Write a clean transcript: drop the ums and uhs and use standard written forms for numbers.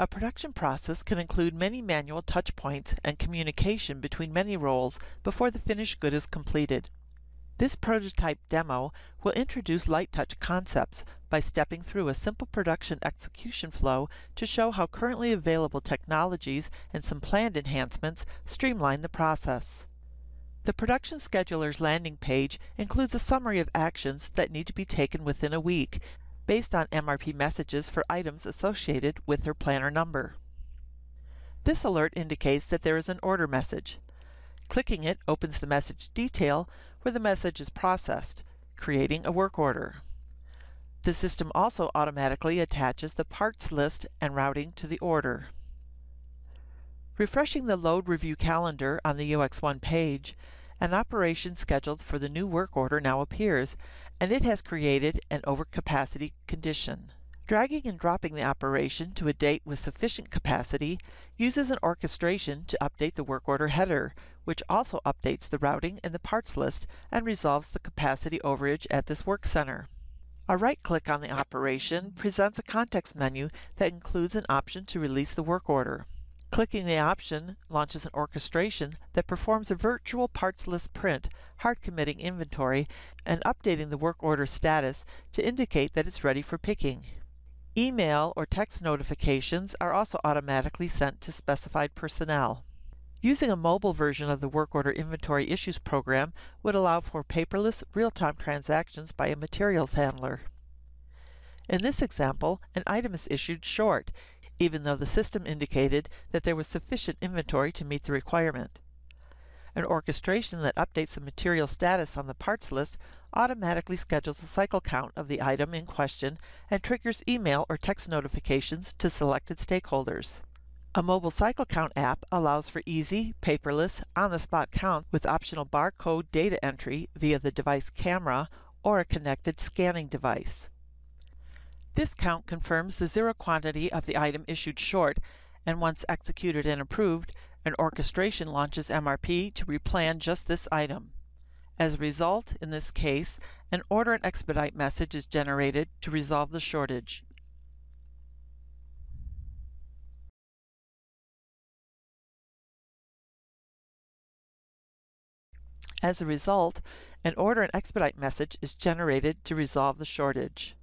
A production process can include many manual touch points and communication between many roles before the finished good is completed. This prototype demo will introduce light touch concepts by stepping through a simple production execution flow to show how currently available technologies and some planned enhancements streamline the process. The Production Scheduler's landing page includes a summary of actions that need to be taken within a week, based on MRP messages for items associated with their planner number. This alert indicates that there is an order message. Clicking it opens the message detail where the message is processed, creating a work order. The system also automatically attaches the parts list and routing to the order. Refreshing the load review calendar on the UX1 page, an operation scheduled for the new work order now appears, and it has created an overcapacity condition. Dragging and dropping the operation to a date with sufficient capacity uses an orchestration to update the work order header, which also updates the routing and the parts list and resolves the capacity overage at this work center. A right-click on the operation presents a context menu that includes an option to release the work order. Clicking the option launches an orchestration that performs a virtual parts list print, hard committing inventory, and updating the work order status to indicate that it's ready for picking. Email or text notifications are also automatically sent to specified personnel. Using a mobile version of the Work Order Inventory Issues program would allow for paperless, real-time transactions by a materials handler. In this example, an item is issued short, even though the system indicated that there was sufficient inventory to meet the requirement. An orchestration that updates the material status on the parts list automatically schedules a cycle count of the item in question and triggers email or text notifications to selected stakeholders. A mobile cycle count app allows for easy, paperless, on-the-spot count with optional barcode data entry via the device camera or a connected scanning device. This count confirms the zero quantity of the item issued short, and once executed and approved, an orchestration launches MRP to replan just this item. As a result, in this case, an order and expedite message is generated to resolve the shortage. As a result, an order and expedite message is generated to resolve the shortage.